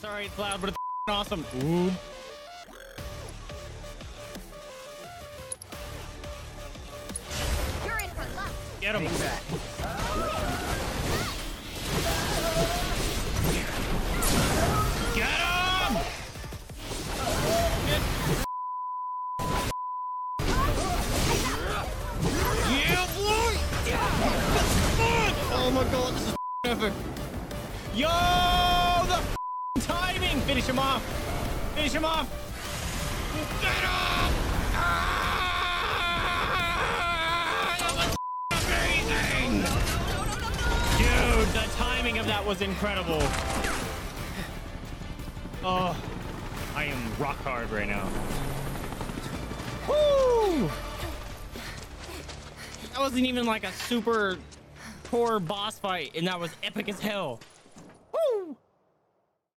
Sorry it's loud, but it's awesome. Ooh. You're in for luck. Get him. Get him! Yeah, boy! Oh my god, this is epic. Yo, the timing! Finish him off! Finish him off! Get him! That was amazing! Dude, the timing of that was incredible. Oh, I am rock hard right now. Woo! That wasn't even like a super poor boss fight, and that was epic as hell.